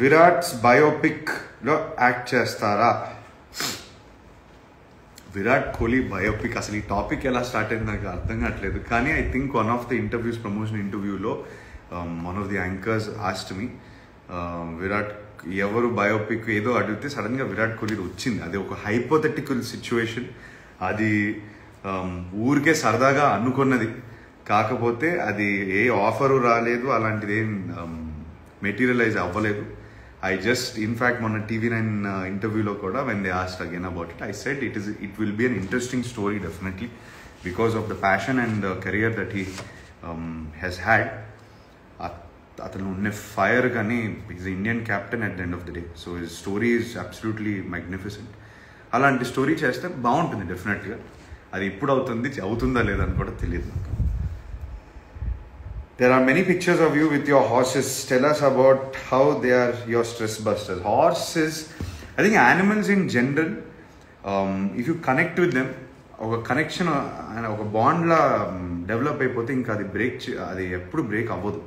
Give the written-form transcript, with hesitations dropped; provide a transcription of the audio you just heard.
విరాట్స్ biopic లో act చేస్తారా? Virat Kohli biopic అసలు ఈ టాపిక్ ఎలా స్టార్ట్ అయింది నాకు అర్థం కావట్లేదు. కానీ I think one of the interviews, promotion ఇంటర్వ్యూలో one of the anchors asked me Virat ఎవరు బయోపిక్ ఏదో అడిగితే సడన్గా విరాట్ కోహ్లీ వచ్చింది. అది ఒక హైపోథెటికల్ సిచ్యువేషన్, అది ఊరికే సరదాగా అనుకున్నది. కాకపోతే అది ఏ ఆఫరు రాలేదు, అలాంటిది ఏం మెటీరియలైజ్ అవ్వలేదు. ఐ జస్ట్ ఇన్ఫ్యాక్ట్ మొన్న TV9 ఇంటర్వ్యూలో కూడా when they asked again about it, I said it will be an interesting story definitely because of the passion and career that he has had. అతను ఉన్న fire కానీ is Indian captain at the end of the day. So his story is absolutely magnificent. అలాంటి story చేస్తే బాగుంటుంది డెఫినెట్గా. అది ఇప్పుడు అవుతుందా లేదని కూడా తెలియదు నాకు. There are many pictures of you with your horses. Tell us about how they are your stress busters. Horses, I think animals in general, if you connect with them, oka connection and oka bond la develop ayipothe inka adi break adi eppudu break avvadu.